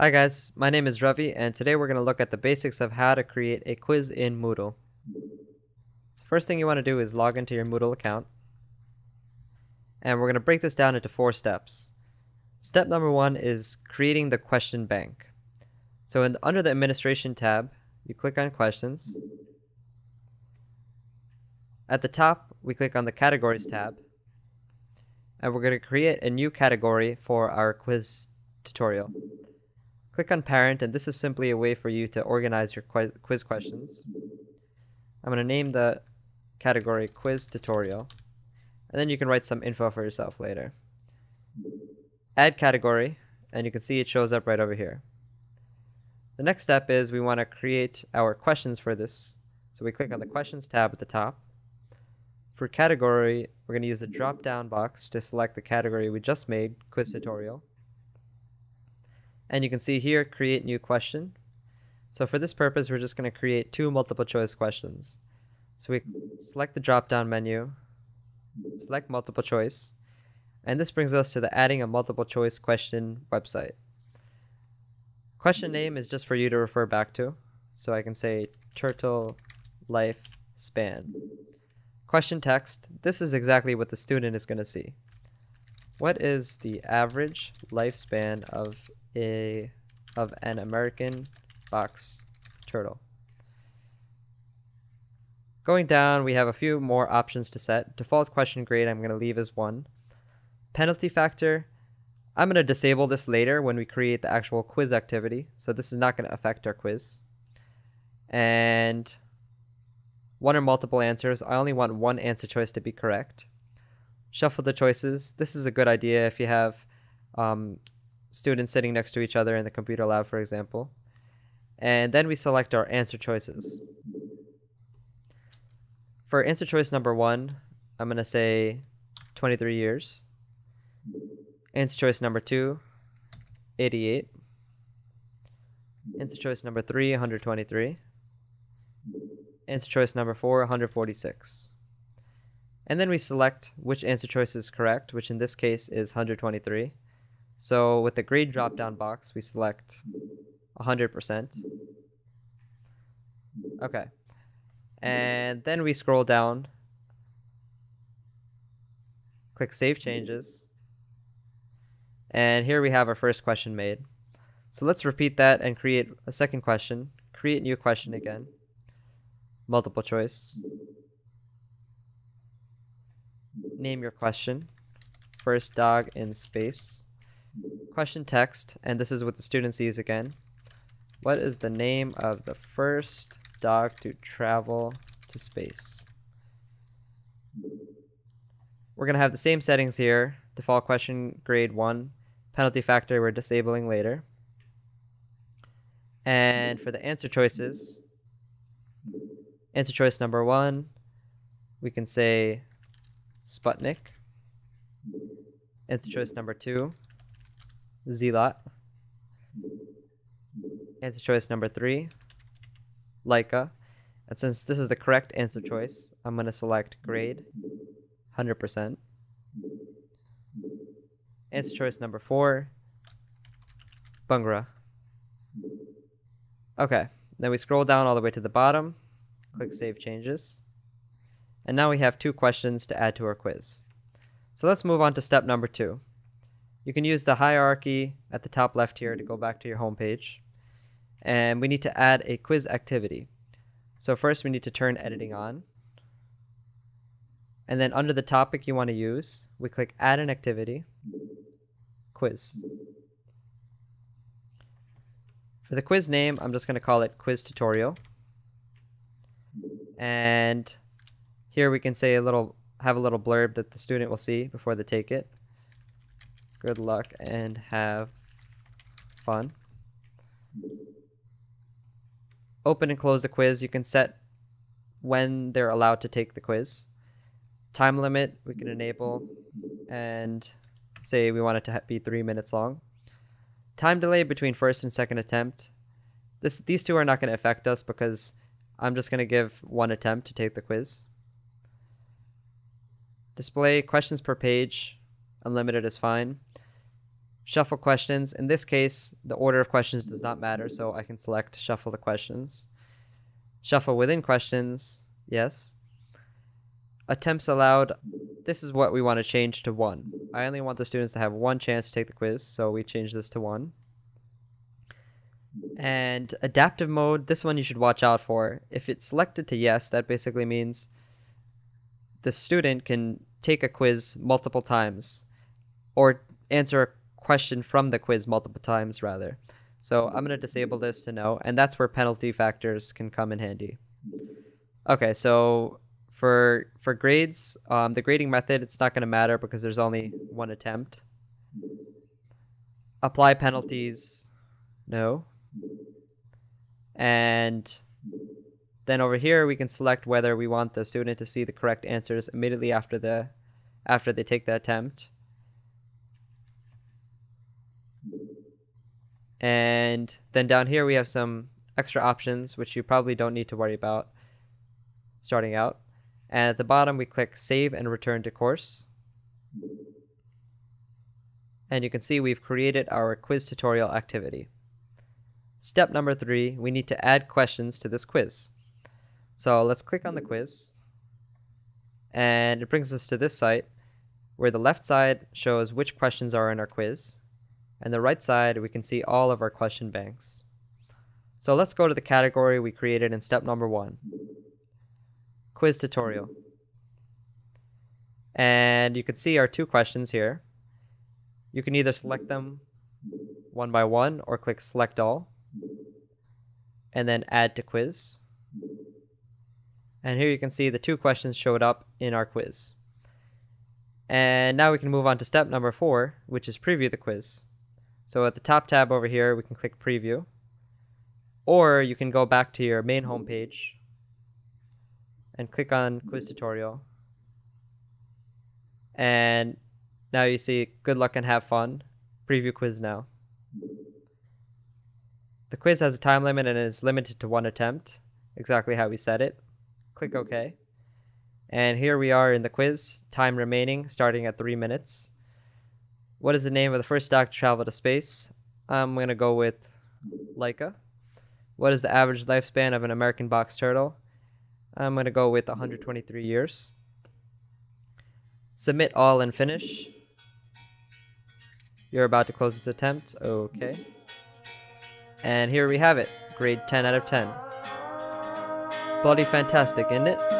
Hi guys, my name is Ravi and today we're going to look at the basics of how to create a quiz in Moodle. First thing you want to do is log into your Moodle account, and we're going to break this down into 4 steps. Step number 1 is creating the question bank. So under the administration tab, you click on questions. At the top, we click on the categories tab, and we're going to create a new category for our quiz tutorial. Click on parent, and this is simply a way for you to organize your quiz questions. I'm going to name the category quiz tutorial, and then you can write some info for yourself later. Add category, and you can see it shows up right over here. The next step is we want to create our questions for this. So we click on the questions tab at the top. For category, we're going to use the drop down box to select the category we just made, quiz tutorial. And you can see here, create new question. So for this purpose, we're just going to create 2 multiple choice questions. So we select the drop down menu, select multiple choice, and this brings us to the adding a multiple choice question website. Question name is just for you to refer back to. So I can say turtle life span. Question text, this is exactly what the student is going to see. What is the average lifespan of an American box turtle? Going down, we have a few more options to set. Default question grade I'm going to leave as 1. Penalty factor, I'm going to disable this later when we create the actual quiz activity, so this is not going to affect our quiz. And one or multiple answers, I only want one answer choice to be correct. Shuffle the choices, this is a good idea if you have students sitting next to each other in the computer lab, for example. And then we select our answer choices. For answer choice number 1, I'm going to say 23 years. Answer choice number 2, 88. Answer choice number 3, 123. Answer choice number 4, 146. And then we select which answer choice is correct, which in this case is 123. So with the grade drop-down box, we select 100%. Okay. And then we scroll down, click Save Changes, and here we have our first question made. So let's repeat that and create a second question. Create new question again. Multiple choice. Name your question. First dog in space. Question text, and this is what the student sees again. What is the name of the first dog to travel to space? We're going to have the same settings here. Default question grade 1. Penalty factor we're disabling later. And for the answer choices, answer choice number 1, we can say Sputnik. Answer choice number 2, Z-lot. Answer choice number 3, Leica. And since this is the correct answer choice, I'm going to select grade 100%. Answer choice number 4, Bungra. Okay, then we scroll down all the way to the bottom, click Save Changes, and now we have 2 questions to add to our quiz. So let's move on to step number 2. You can use the hierarchy at the top left here to go back to your home page. And we need to add a quiz activity. So first we need to turn editing on. And then under the topic you want to use, we click add an activity, quiz. For the quiz name, I'm just going to call it quiz tutorial. And here we can say have a little blurb that the student will see before they take it. Good luck and have fun. Open and close the quiz. You can set when they're allowed to take the quiz. Time limit, we can enable and say we want it to be 3 minutes long. Time delay between first and second attempt. These 2 are not going to affect us because I'm just going to give 1 attempt to take the quiz. Display questions per page. Unlimited is fine. shuffle questions. In this case, the order of questions does not matter, so I can select shuffle the questions. Shuffle within questions, yes. Attempts allowed, this is what we want to change to 1. I only want the students to have 1 chance to take the quiz, so we change this to 1. And adaptive mode, this one you should watch out for. If it's selected to yes, that basically means the student can take a quiz multiple times, or answer a question from the quiz multiple times rather. So I'm going to disable this to no, and that's where penalty factors can come in handy. Okay, so for grades, the grading method, it's not going to matter because there's only 1 attempt. Apply penalties, no. And then over here we can select whether we want the student to see the correct answers immediately after they take the attempt. And then down here we have some extra options which you probably don't need to worry about starting out. And at the bottom we click save and return to course. And you can see we've created our quiz tutorial activity. Step number 3, we need to add questions to this quiz. So let's click on the quiz, and it brings us to this site where the left side shows which questions are in our quiz, and the right side we can see all of our question banks. So let's go to the category we created in step number 1, quiz tutorial. And you can see our 2 questions here. You can either select them one by one or click select all, and then add to quiz. And here you can see the 2 questions showed up in our quiz. And now we can move on to step number 4, which is preview the quiz. So at the top tab over here, we can click preview, or you can go back to your main home page and click on quiz tutorial. And now you see good luck and have fun, preview quiz now. The quiz has a time limit and is limited to 1 attempt, exactly how we set it. Click OK. And here we are in the quiz, time remaining starting at 3 minutes. What is the name of the first dog to travel to space? I'm going to go with Laika. What is the average lifespan of an American box turtle? I'm going to go with 123 years. Submit all and finish. You're about to close this attempt. Okay. And here we have it. Grade 10 out of 10. Bloody fantastic, isn't it?